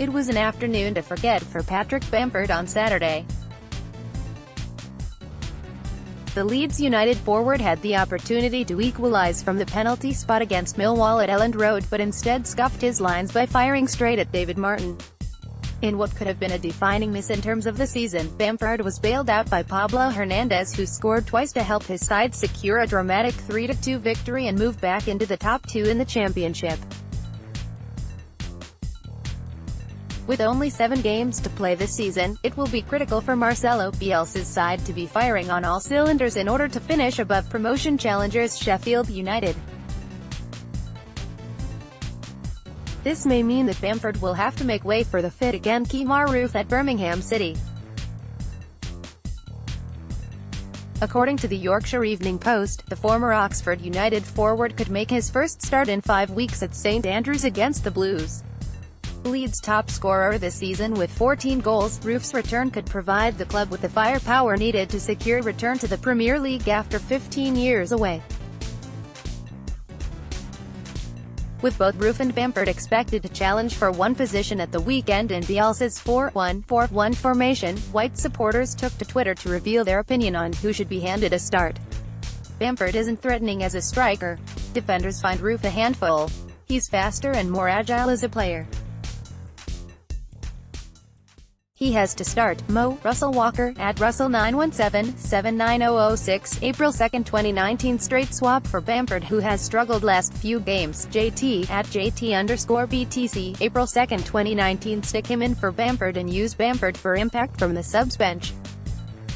It was an afternoon to forget for Patrick Bamford on Saturday. The Leeds United forward had the opportunity to equalise from the penalty spot against Millwall at Elland Road, but instead scuffed his lines by firing straight at David Martin. In what could have been a defining miss in terms of the season, Bamford was bailed out by Pablo Hernandez, who scored twice to help his side secure a dramatic 3-2 victory and move back into the top two in the Championship. With only 7 games to play this season, it will be critical for Marcelo Bielsa's side to be firing on all cylinders in order to finish above promotion challengers Sheffield United. This may mean that Bamford will have to make way for the fit again Kemar Roofe at Birmingham City. According to the Yorkshire Evening Post, the former Oxford United forward could make his first start in 5 weeks at St Andrews against the Blues. Leeds' top scorer this season with 14 goals, Roofe's return could provide the club with the firepower needed to secure return to the Premier League after 15 years away. With both Roofe and Bamford expected to challenge for one position at the weekend in Bielsa's 4-1-4-1 formation, White supporters took to Twitter to reveal their opinion on who should be handed a start. Bamford isn't threatening as a striker. Defenders find Roofe a handful. He's faster and more agile as a player. He has to start. Mo. Russell Walker, at Russell91779006, April 2, 2019. Straight swap for Bamford, who has struggled last few games. JT, at JT_BTC, April 2, 2019. Stick him in for Bamford and use Bamford for impact from the subs bench.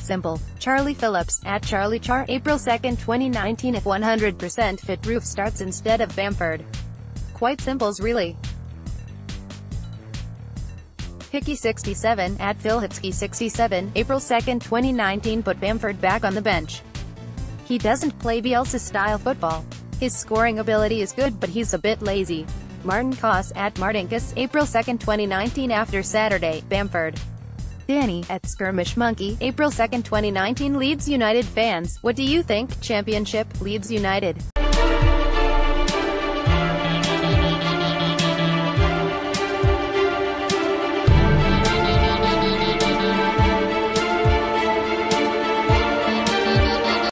Simple. Charlie Phillips, at CharlieChar, April 2, 2019. If 100% fit, Roofe starts instead of Bamford. Quite simples, really. Hickey67, at PhilHitsky67, April 2, 2019. Put Bamford back on the bench. He doesn't play Bielsa-style football. His scoring ability is good, but he's a bit lazy. Martin Koss, at Martinkus, April 2, 2019. After Saturday, Bamford. Danny, at Skirmish Monkey, April 2, 2019. Leeds United fans, what do you think? Championship, Leeds United.